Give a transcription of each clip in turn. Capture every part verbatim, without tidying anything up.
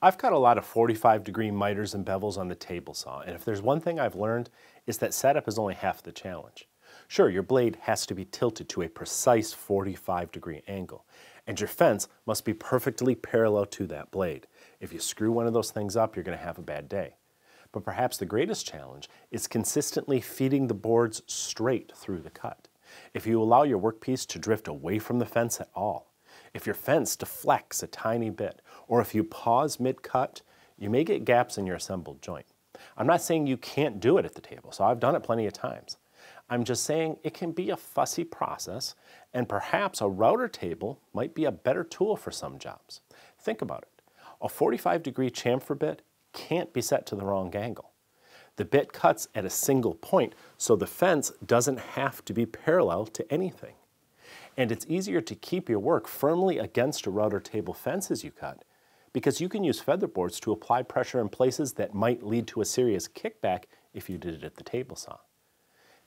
I've got a lot of forty-five degree miters and bevels on the table saw, and if there's one thing I've learned, it's that setup is only half the challenge. Sure, your blade has to be tilted to a precise forty-five degree angle, and your fence must be perfectly parallel to that blade. If you screw one of those things up, you're going to have a bad day. But perhaps the greatest challenge is consistently feeding the boards straight through the cut. If you allow your workpiece to drift away from the fence at all, if your fence deflects a tiny bit, or if you pause mid-cut, you may get gaps in your assembled joint. I'm not saying you can't do it at the table, so I've done it plenty of times. I'm just saying it can be a fussy process, and perhaps a router table might be a better tool for some jobs. Think about it. A forty-five degree chamfer bit can't be set to the wrong angle. The bit cuts at a single point, so the fence doesn't have to be parallel to anything. And it's easier to keep your work firmly against a router table fence as you cut, because you can use featherboards to apply pressure in places that might lead to a serious kickback if you did it at the table saw.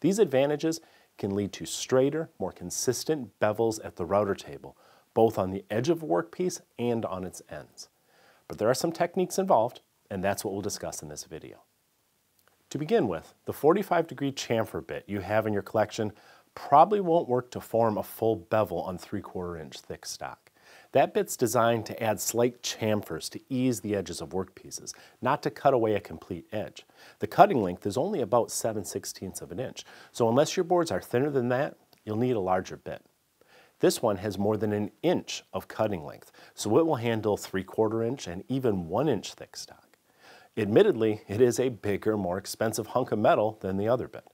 These advantages can lead to straighter, more consistent bevels at the router table, both on the edge of a workpiece and on its ends. But there are some techniques involved, and that's what we'll discuss in this video. To begin with, the forty-five degree chamfer bit you have in your collection probably won't work to form a full bevel on three quarter inch thick stock. That bit's designed to add slight chamfers to ease the edges of workpieces, not to cut away a complete edge. The cutting length is only about seven sixteenths of an inch, so unless your boards are thinner than that, you'll need a larger bit. This one has more than an inch of cutting length, so it will handle three quarter inch and even one inch thick stock. Admittedly, it is a bigger, more expensive hunk of metal than the other bit.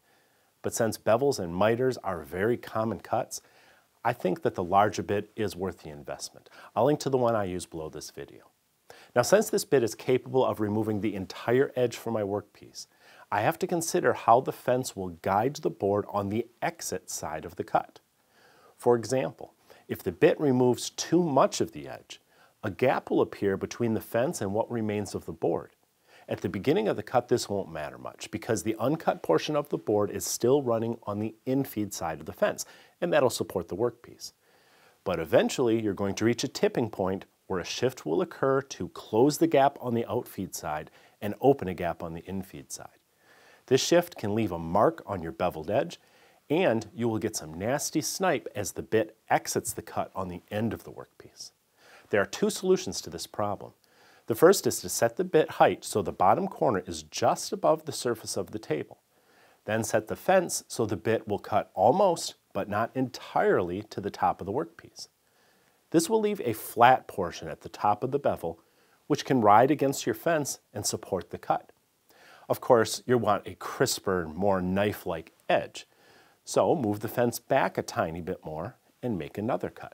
But since bevels and miters are very common cuts, I think that the larger bit is worth the investment. I'll link to the one I use below this video. Now, since this bit is capable of removing the entire edge from my workpiece, I have to consider how the fence will guide the board on the exit side of the cut. For example, if the bit removes too much of the edge, a gap will appear between the fence and what remains of the board. At the beginning of the cut, this won't matter much because the uncut portion of the board is still running on the infeed side of the fence, and that'll support the workpiece. But eventually, you're going to reach a tipping point where a shift will occur to close the gap on the outfeed side and open a gap on the infeed side. This shift can leave a mark on your beveled edge, and you will get some nasty snipe as the bit exits the cut on the end of the workpiece. There are two solutions to this problem. The first is to set the bit height so the bottom corner is just above the surface of the table. Then set the fence so the bit will cut almost, but not entirely, to the top of the workpiece. This will leave a flat portion at the top of the bevel, which can ride against your fence and support the cut. Of course, you'll want a crisper, more knife-like edge, so move the fence back a tiny bit more and make another cut.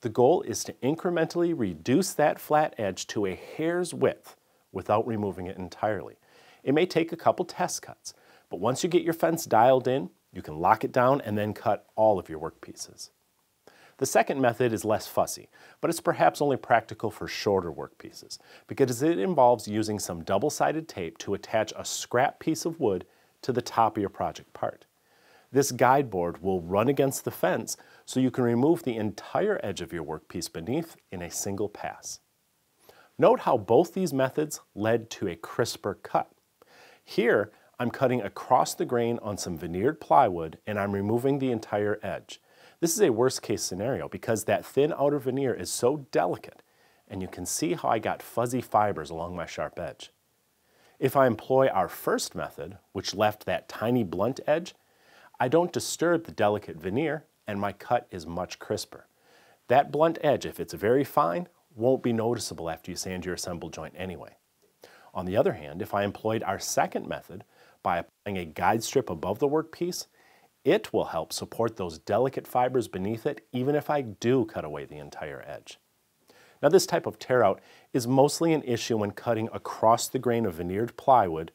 The goal is to incrementally reduce that flat edge to a hair's width without removing it entirely. It may take a couple test cuts, but once you get your fence dialed in, you can lock it down and then cut all of your workpieces. The second method is less fussy, but it's perhaps only practical for shorter workpieces because it involves using some double-sided tape to attach a scrap piece of wood to the top of your project part. This guide board will run against the fence so you can remove the entire edge of your workpiece beneath in a single pass. Note how both these methods led to a crisper cut. Here, I'm cutting across the grain on some veneered plywood and I'm removing the entire edge. This is a worst case scenario because that thin outer veneer is so delicate, and you can see how I got fuzzy fibers along my sharp edge. If I employ our first method, which left that tiny blunt edge, I don't disturb the delicate veneer, and my cut is much crisper. That blunt edge, if it's very fine, won't be noticeable after you sand your assembled joint anyway. On the other hand, if I employed our second method by applying a guide strip above the workpiece, it will help support those delicate fibers beneath it, even if I do cut away the entire edge. Now, this type of tear-out is mostly an issue when cutting across the grain of veneered plywood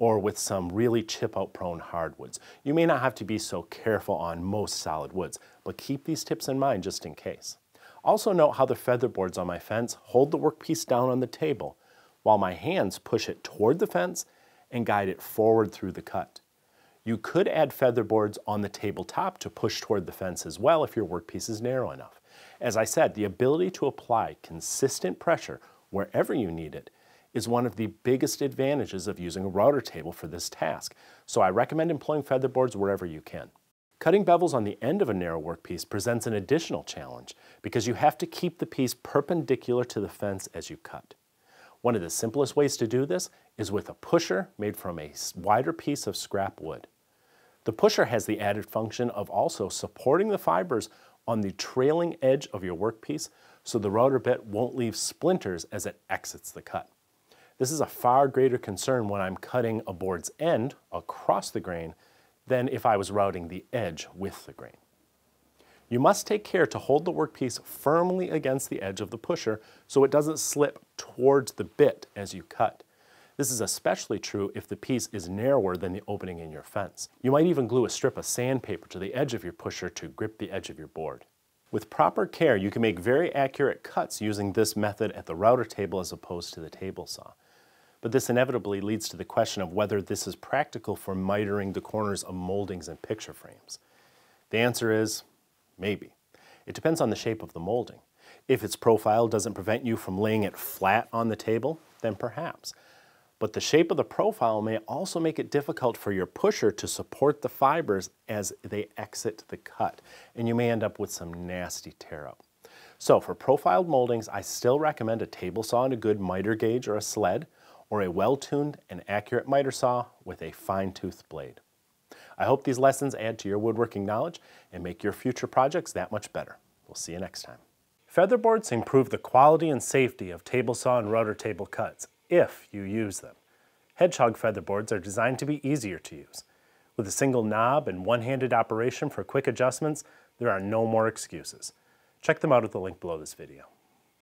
or with some really chip-out prone hardwoods. You may not have to be so careful on most solid woods, but keep these tips in mind just in case. Also note how the featherboards on my fence hold the workpiece down on the table, while my hands push it toward the fence and guide it forward through the cut. You could add featherboards on the tabletop to push toward the fence as well if your workpiece is narrow enough. As I said, the ability to apply consistent pressure wherever you need it is one of the biggest advantages of using a router table for this task, so I recommend employing featherboards wherever you can. Cutting bevels on the end of a narrow workpiece presents an additional challenge because you have to keep the piece perpendicular to the fence as you cut. One of the simplest ways to do this is with a pusher made from a wider piece of scrap wood. The pusher has the added function of also supporting the fibers on the trailing edge of your workpiece so the router bit won't leave splinters as it exits the cut. This is a far greater concern when I'm cutting a board's end across the grain than if I was routing the edge with the grain. You must take care to hold the workpiece firmly against the edge of the pusher so it doesn't slip towards the bit as you cut. This is especially true if the piece is narrower than the opening in your fence. You might even glue a strip of sandpaper to the edge of your pusher to grip the edge of your board. With proper care, you can make very accurate cuts using this method at the router table as opposed to the table saw. But this inevitably leads to the question of whether this is practical for mitering the corners of moldings and picture frames. The answer is maybe. It depends on the shape of the molding. If its profile doesn't prevent you from laying it flat on the table, then perhaps. But the shape of the profile may also make it difficult for your pusher to support the fibers as they exit the cut, and you may end up with some nasty tear-up. So for profiled moldings, I still recommend a table saw and a good miter gauge or a sled, or a well-tuned and accurate miter saw with a fine-tooth blade. I hope these lessons add to your woodworking knowledge and make your future projects that much better. We'll see you next time. Featherboards improve the quality and safety of table saw and router table cuts if you use them. Hedgehog featherboards are designed to be easier to use. With a single knob and one-handed operation for quick adjustments, there are no more excuses. Check them out at the link below this video.